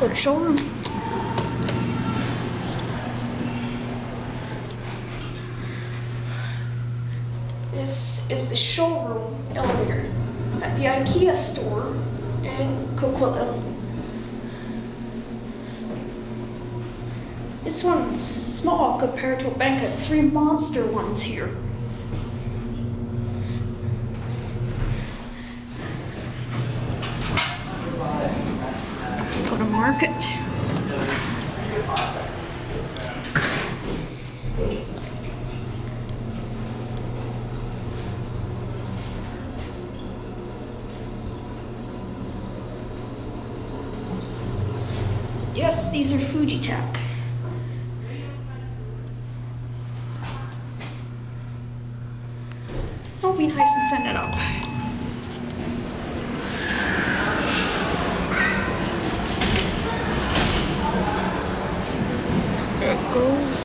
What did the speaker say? Go to showroom. This is the showroom elevator at the IKEA store in Coquitlam. This one's small compared to a bank of three monster ones here. Go to market. Yes, these are Fujitec. It'll be nice and send it up. There it goes.